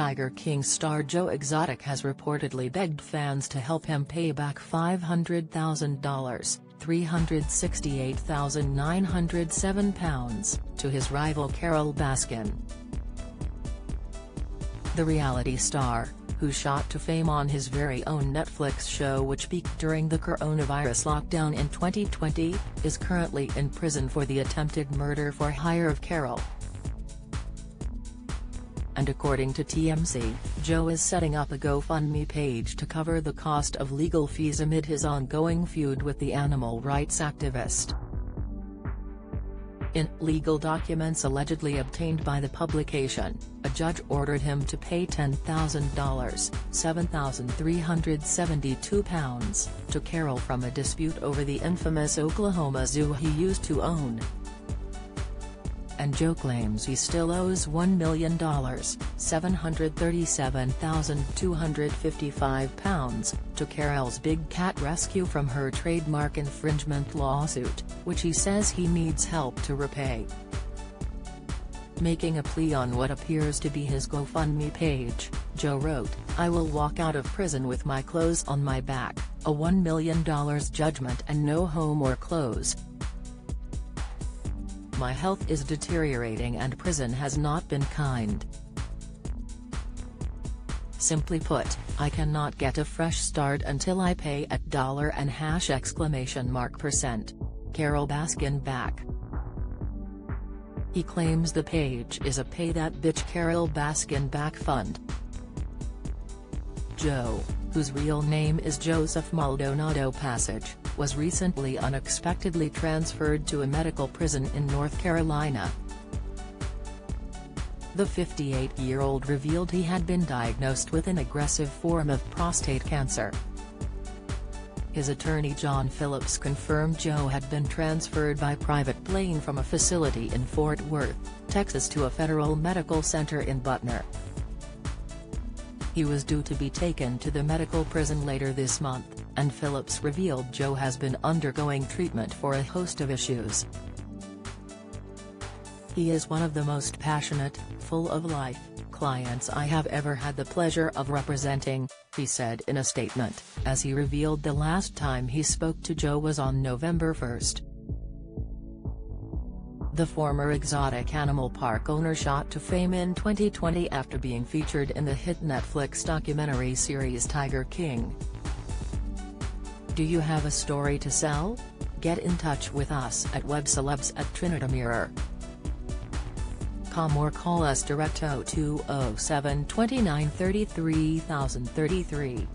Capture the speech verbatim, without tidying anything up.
Tiger King star Joe Exotic has reportedly begged fans to help him pay back five hundred thousand dollars, three hundred sixty-eight thousand nine hundred seven pounds, to his rival Carole Baskin. The reality star, who shot to fame on his very own Netflix show which peaked during the coronavirus lockdown in twenty twenty, is currently in prison for the attempted murder for hire of Carole. And according to T M Z, Joe is setting up a GoFundMe page to cover the cost of legal fees amid his ongoing feud with the animal rights activist. In legal documents allegedly obtained by the publication, a judge ordered him to pay ten thousand dollars, seven thousand three hundred seventy-two pounds, to Carole from a dispute over the infamous Oklahoma zoo he used to own. And Joe claims he still owes one million dollars, seven hundred thirty-seven thousand two hundred fifty-five pounds, to Carole's big cat rescue from her trademark infringement lawsuit, which he says he needs help to repay. Making a plea on what appears to be his GoFundMe page, Joe wrote, "I will walk out of prison with my clothes on my back, a one million dollars judgment and no home or clothes. My health is deteriorating and prison has not been kind. Simply put, I cannot get a fresh start until I pay at dollar and hash exclamation mark percent. Carole Baskin back." He claims the page is a pay that bitch Carole Baskin back fund. Joe, whose real name is Joseph Maldonado Passage, was recently unexpectedly transferred to a medical prison in North Carolina. The fifty-eight-year-old revealed he had been diagnosed with an aggressive form of prostate cancer. His attorney John Phillips confirmed Joe had been transferred by private plane from a facility in Fort Worth, Texas to a federal medical center in Butner. He was due to be taken to the medical prison later this month, and Phillips revealed Joe has been undergoing treatment for a host of issues. "He is one of the most passionate, full of life, clients I have ever had the pleasure of representing," he said in a statement, as he revealed the last time he spoke to Joe was on November first. The former exotic animal park owner shot to fame in twenty twenty after being featured in the hit Netflix documentary series Tiger King. Do you have a story to sell? Get in touch with us at WebCelebs at Trinidad Mirror dot com or call us direct zero two zero seven two nine three three zero three three.